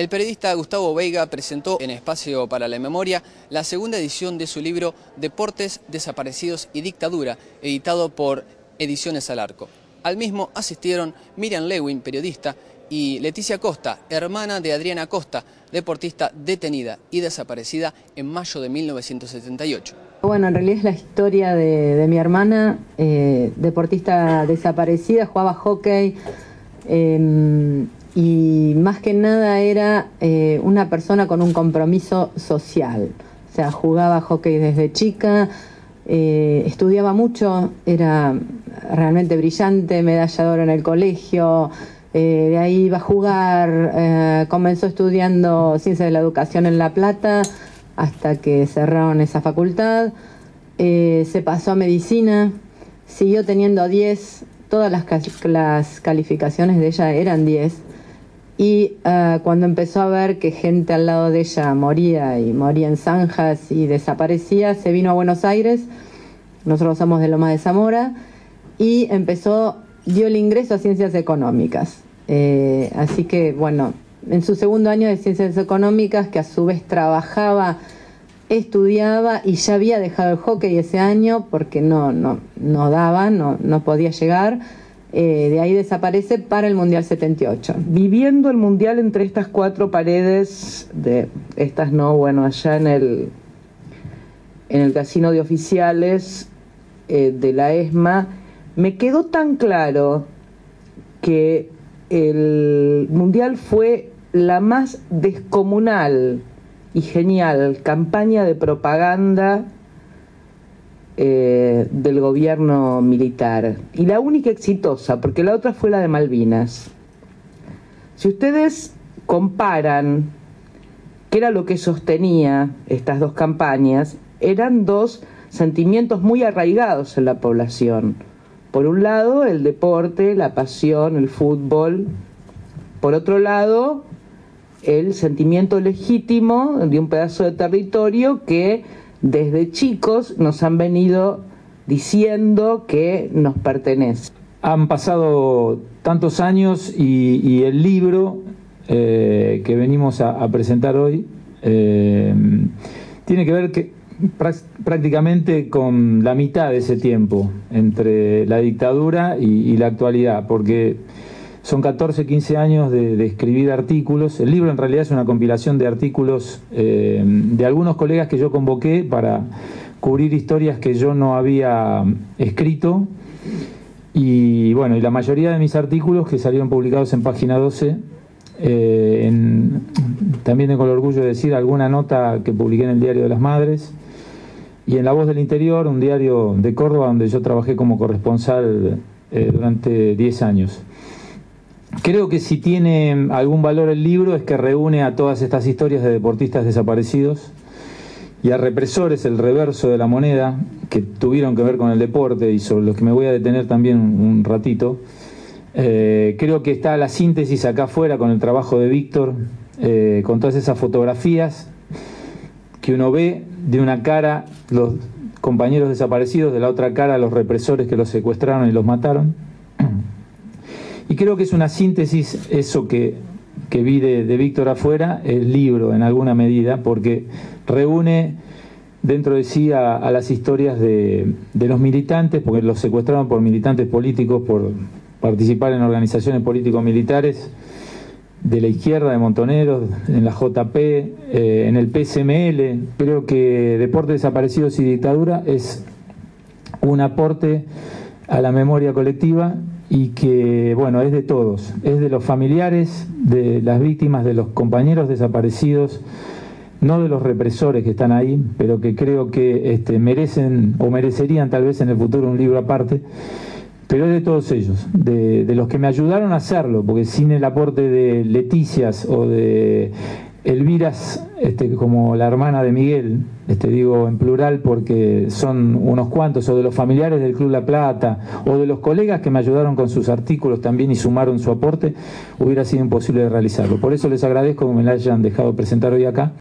El periodista Gustavo Veiga presentó en Espacio para la Memoria la segunda edición de su libro Deportes, Desaparecidos y Dictadura, editado por Editorial Al Arco. Al mismo asistieron Miriam Lewin, periodista, y Leticia Costa, hermana de Adriana Costa, deportista detenida y desaparecida en mayo de 1978. Bueno, en realidad es la historia de mi hermana, deportista desaparecida, jugaba hockey, y más que nada era una persona con un compromiso social. O sea, jugaba hockey desde chica, estudiaba mucho, era realmente brillante, medalladora en el colegio. De ahí iba a jugar, comenzó estudiando Ciencias de la Educación en La Plata hasta que cerraron esa facultad, se pasó a Medicina, siguió teniendo 10, todas las calificaciones de ella eran 10, y cuando empezó a ver que gente al lado de ella moría, y moría en zanjas y desaparecía, se vino a Buenos Aires, nosotros somos de Lomas de Zamora, y dio el ingreso a Ciencias Económicas, así que bueno, en su segundo año de Ciencias Económicas, que a su vez trabajaba, estudiaba y ya había dejado el hockey ese año porque no podía llegar, de ahí desaparece para el Mundial 78. Viviendo el Mundial entre estas cuatro paredes, allá en el casino de oficiales de la ESMA, me quedó tan claro que el Mundial fue la más descomunal y genial campaña de propaganda del gobierno militar. Y la única exitosa, porque la otra fue la de Malvinas. Si ustedes comparan qué era lo que sostenía estas dos campañas, eran dos sentimientos muy arraigados en la población. Por un lado, el deporte, la pasión, el fútbol. Por otro lado, el sentimiento legítimo de un pedazo de territorio que desde chicos nos han venido diciendo que nos pertenece. Han pasado tantos años y el libro que venimos a presentar hoy tiene que ver que prácticamente con la mitad de ese tiempo entre la dictadura y la actualidad, porque son 14, 15 años de escribir artículos. El libro en realidad es una compilación de artículos de algunos colegas que yo convoqué para cubrir historias que yo no había escrito, y bueno, y la mayoría de mis artículos que salieron publicados en Página 12, también tengo el orgullo de decir alguna nota que publiqué en el Diario de las Madres, y en La Voz del Interior, un diario de Córdoba donde yo trabajé como corresponsal durante 10 años. Creo que si tiene algún valor el libro es que reúne a todas estas historias de deportistas desaparecidos y a represores, el reverso de la moneda, que tuvieron que ver con el deporte y sobre los que me voy a detener también un ratito. Creo que está la síntesis acá afuera con el trabajo de Víctor, con todas esas fotografías que uno ve, de una cara los compañeros desaparecidos, de la otra cara los represores que los secuestraron y los mataron. Y creo que es una síntesis, eso que vi de Víctor Afuera, el libro en alguna medida, porque reúne dentro de sí a las historias de los militantes, porque los secuestraron por militantes políticos, por participar en organizaciones político-militares, de la izquierda, de Montoneros, en la JP, en el PCML. Creo que Deportes, Desaparecidos y Dictadura es un aporte a la memoria colectiva, y que, bueno, es de todos, es de los familiares, de las víctimas, de los compañeros desaparecidos, no de los represores que están ahí, pero que creo que merecen o merecerían tal vez en el futuro un libro aparte. Pero es de todos ellos, de los que me ayudaron a hacerlo, porque sin el aporte de Leticias o de Elviras, como la hermana de Miguel, digo en plural porque son unos cuantos, o de los familiares del Club La Plata, o de los colegas que me ayudaron con sus artículos también y sumaron su aporte, hubiera sido imposible de realizarlo. Por eso les agradezco que me la hayan dejado presentar hoy acá.